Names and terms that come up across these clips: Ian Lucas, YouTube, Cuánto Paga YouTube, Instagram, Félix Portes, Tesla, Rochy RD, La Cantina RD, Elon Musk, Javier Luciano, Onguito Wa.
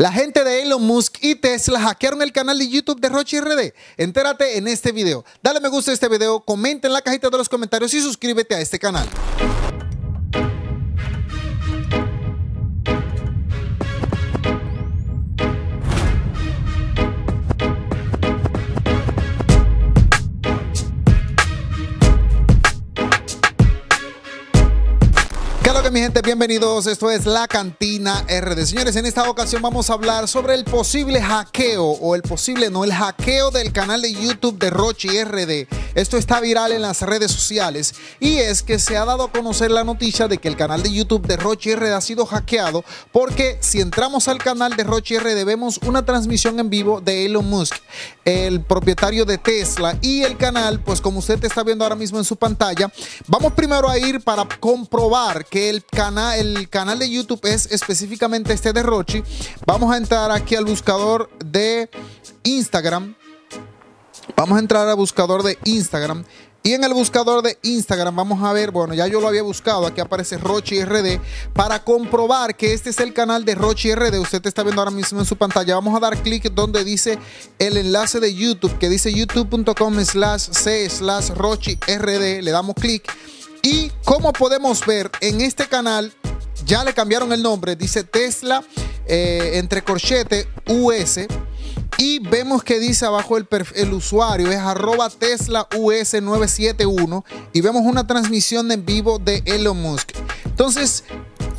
La gente de Elon Musk y Tesla hackearon el canal de YouTube de Rochy RD. Entérate en este video. Dale me gusta a este video, comenta en la cajita de los comentarios y suscríbete a este canal. Mi gente, bienvenidos. Esto es La Cantina RD. Señores, en esta ocasión vamos a hablar sobre el posible hackeo o el hackeo del canal de YouTube de Rochy RD. Esto está viral en las redes sociales y es que se ha dado a conocer la noticia de que el canal de YouTube de Rochy RD ha sido hackeado, porque si entramos al canal de Rochy RD vemos una transmisión en vivo de Elon Musk, el propietario de Tesla, y el canal, pues como usted está viendo ahora mismo en su pantalla. Vamos primero a ir para comprobar que el canal de YouTube es específicamente este de Rochy. Vamos a entrar aquí al buscador de Instagram. Vamos a entrar al buscador de Instagram. Y en el buscador de Instagram vamos a ver, bueno, ya yo lo había buscado, aquí aparece Rochy RD, para comprobar que este es el canal de Rochy RD. Usted está viendo ahora mismo en su pantalla. Vamos a dar clic donde dice el enlace de YouTube, que dice youtube.com/c/RochyRD. Le damos clic. Y como podemos ver, en este canal ya le cambiaron el nombre, dice Tesla entre corchete US, y vemos que dice abajo el usuario es @TeslaUS971, y vemos una transmisión en vivo de Elon Musk. Entonces,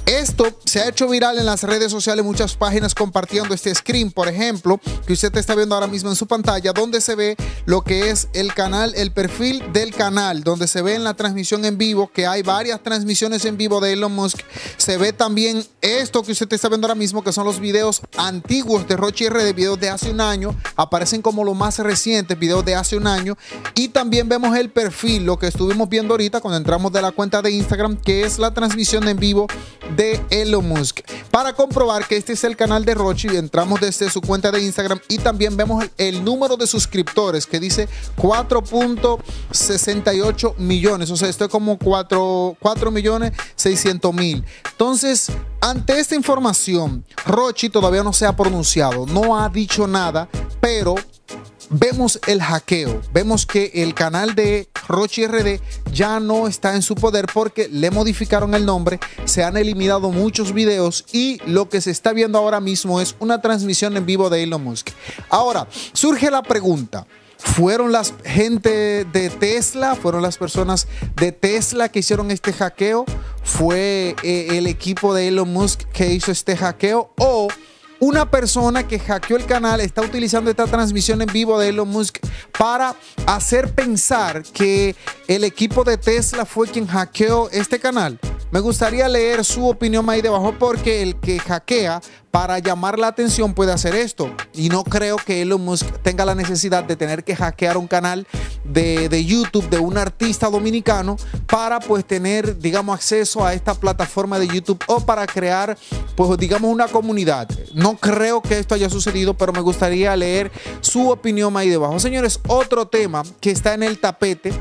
esto se ha hecho viral en las redes sociales, muchas páginas compartiendo este screen, por ejemplo, que usted está viendo ahora mismo en su pantalla, donde se ve lo que es el canal, el perfil del canal, donde se ve en la transmisión en vivo, que hay varias transmisiones en vivo de Elon Musk. Se ve también esto que usted está viendo ahora mismo, que son los videos antiguos de Rochy RD, videos de hace un año, aparecen como los más recientes, videos de hace un año. Y también vemos el perfil, lo que estuvimos viendo ahorita cuando entramos de la cuenta de Instagram, que es la transmisión en vivo de Elon Musk. Para comprobar que este es el canal de Rochy, entramos desde su cuenta de Instagram y también vemos el número de suscriptores, que dice 4.68 millones, o sea, esto es como 4.600.000. Entonces, ante esta información, Rochy todavía no se ha pronunciado, no ha dicho nada, pero vemos el hackeo, vemos que el canal de Rochy RD ya no está en su poder porque le modificaron el nombre, se han eliminado muchos videos y lo que se está viendo ahora mismo es una transmisión en vivo de Elon Musk. Ahora, surge la pregunta. ¿Fueron la gente de Tesla? ¿Fueron las personas de Tesla que hicieron este hackeo? ¿Fue el equipo de Elon Musk que hizo este hackeo? ¿O una persona que hackeó el canal está utilizando esta transmisión en vivo de Elon Musk para hacer pensar que el equipo de Tesla fue quien hackeó este canal? Me gustaría leer su opinión ahí debajo, porque el que hackea para llamar la atención puede hacer esto. Y no creo que Elon Musk tenga la necesidad de tener que hackear un canal de YouTube de un artista dominicano para, pues, tener, digamos, acceso a esta plataforma de YouTube o para crear, pues, digamos, una comunidad. No creo que esto haya sucedido, pero me gustaría leer su opinión ahí debajo. Señores, otro tema que está en el tapete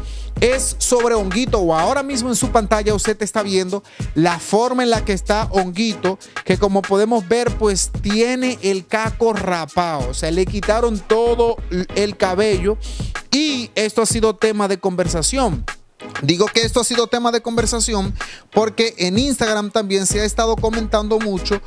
es sobre Onguito Wa. Ahora mismo en su pantalla usted está viendo la forma en la que está Onguito, que como podemos ver, pues tiene el caco rapado, o sea, le quitaron todo el cabello, y esto ha sido tema de conversación. Digo que esto ha sido tema de conversación porque en Instagram también se ha estado comentando mucho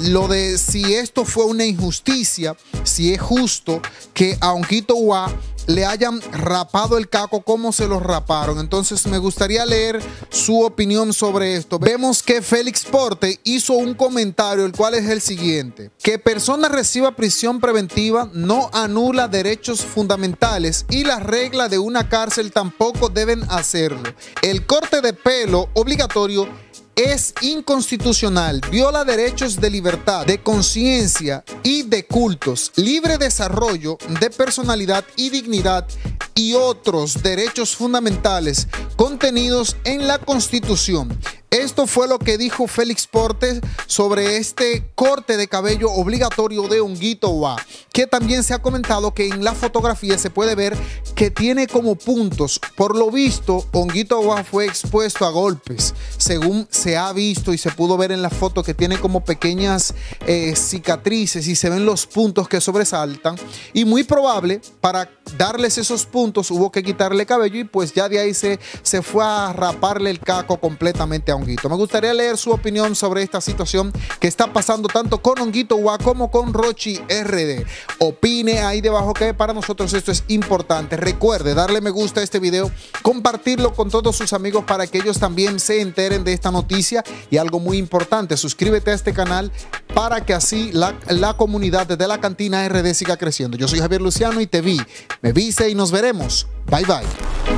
lo de si esto fue una injusticia, si es justo que a Onguito Wa le hayan rapado el caco como se los raparon. Entonces me gustaría leer su opinión sobre esto. Vemos que Félix Portes hizo un comentario, el cual es el siguiente: que persona reciba prisión preventiva no anula derechos fundamentales, y las reglas de una cárcel tampoco deben hacerlo. El corte de pelo obligatorio es inconstitucional, viola derechos de libertad, de conciencia y de cultos, libre desarrollo de personalidad y dignidad y otros derechos fundamentales contenidos en la Constitución. Esto fue lo que dijo Félix Portes sobre este corte de cabello obligatorio de Onguito Wa, que también se ha comentado que en la fotografía se puede ver que tiene como puntos. Por lo visto, Onguito Wa fue expuesto a golpes, según se ha visto y se pudo ver en la foto, que tiene como pequeñas cicatrices y se ven los puntos que sobresaltan, y muy probable para darles esos puntos hubo que quitarle cabello y pues ya de ahí se fue a raparle el caco completamente a Onguito. Me gustaría leer su opinión sobre esta situación que está pasando tanto con Onguito Wa como con Rochy RD. Opine ahí debajo, que para nosotros esto es importante. Recuerde darle me gusta a este video, compartirlo con todos sus amigos para que ellos también se enteren de esta noticia, y algo muy importante, suscríbete a este canal para que así la comunidad de La Cantina RD siga creciendo. Yo soy Javier Luciano y te vi, me viste y nos veremos. Bye bye.